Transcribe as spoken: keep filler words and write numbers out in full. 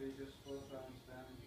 be just close on standing.